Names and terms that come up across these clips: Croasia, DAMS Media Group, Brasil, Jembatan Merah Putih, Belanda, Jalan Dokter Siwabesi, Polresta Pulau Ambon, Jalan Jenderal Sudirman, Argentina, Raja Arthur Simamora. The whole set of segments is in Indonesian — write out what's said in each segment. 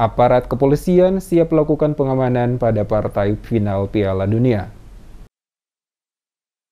aparat kepolisian siap melakukan pengamanan pada partai final Piala Dunia.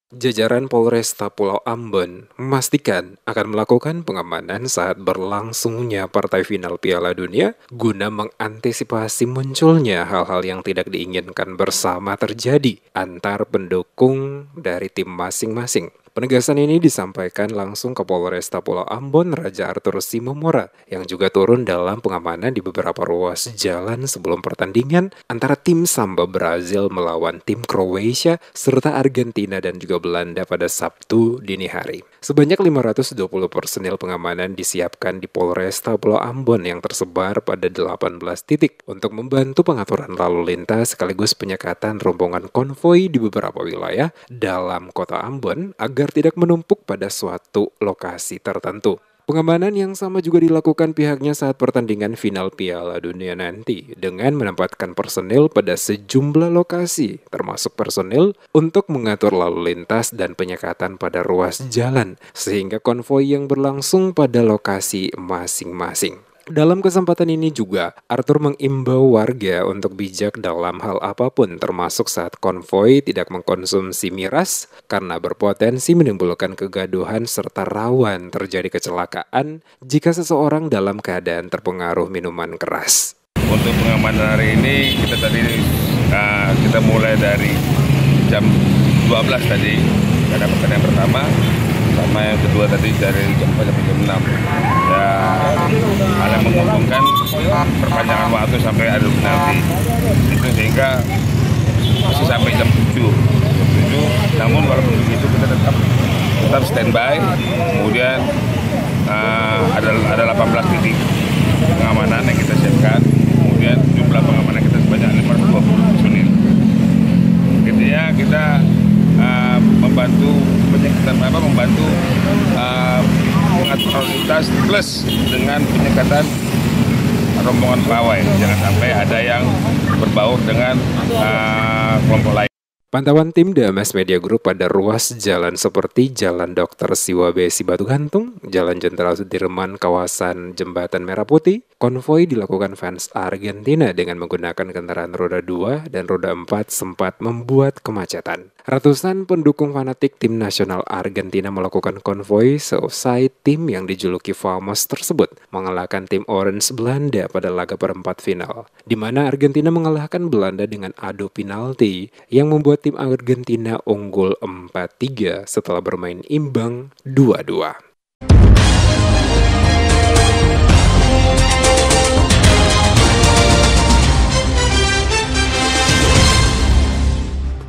Jajaran Polresta Pulau Ambon memastikan akan melakukan pengamanan saat berlangsungnya partai final Piala Dunia guna mengantisipasi munculnya hal-hal yang tidak diinginkan bersama terjadi antar pendukung dari tim masing-masing. Penegasan ini disampaikan langsung ke Polresta Pulau Ambon Raja Arthur Simamora yang juga turun dalam pengamanan di beberapa ruas jalan sebelum pertandingan antara tim Samba Brasil melawan tim Croasia serta Argentina dan juga Belanda pada Sabtu dini hari. Sebanyak 520 personil pengamanan disiapkan di Polresta Pulau Ambon yang tersebar pada 18 titik untuk membantu pengaturan lalu lintas sekaligus penyekatan rombongan konvoi di beberapa wilayah dalam kota Ambon agar tidak menumpuk pada suatu lokasi tertentu. Pengamanan yang sama juga dilakukan pihaknya saat pertandingan final Piala Dunia nanti dengan menempatkan personil pada sejumlah lokasi termasuk personil untuk mengatur lalu lintas dan penyekatan pada ruas jalan sehingga konvoi yang berlangsung pada lokasi masing-masing. Dalam kesempatan ini juga, Arthur mengimbau warga untuk bijak dalam hal apapun termasuk saat konvoi tidak mengkonsumsi miras karena berpotensi menimbulkan kegaduhan serta rawan terjadi kecelakaan jika seseorang dalam keadaan terpengaruh minuman keras. Untuk pengamanan hari ini, kita mulai dari jam 12 tadi, ada pertandingan pertama. Sama yang kedua tadi dari jam 4 sampai jam 6. Ya, ada menguntungkan perpanjangan waktu sampai adu penalti. Itu sehingga masih sampai jam 7. Namun walaupun begitu kita tetap standby. Kemudian ada 18 titik pengamanan yang kita siapkan. Kemudian jumlah pengamanan kita sebanyak 520 personil. Intinya kita membantu penyekatan mengatur lalu lintas plus dengan penyekatan rombongan pawai jangan sampai ada yang berbaur dengan kelompok lain. Pantauan tim DAMS Media Group pada ruas jalan seperti Jalan Dokter Siwabesi Batu Gantung, Jalan Jenderal Sudirman, kawasan Jembatan Merah Putih, konvoi dilakukan fans Argentina dengan menggunakan kendaraan roda 2 dan roda 4 sempat membuat kemacetan. Ratusan pendukung fanatik tim nasional Argentina melakukan konvoi seusai tim yang dijuluki Famos tersebut mengalahkan tim Orange Belanda pada laga perempat final, di mana Argentina mengalahkan Belanda dengan adu penalti yang membuat tim Argentina unggul 4-3 setelah bermain imbang 2-2.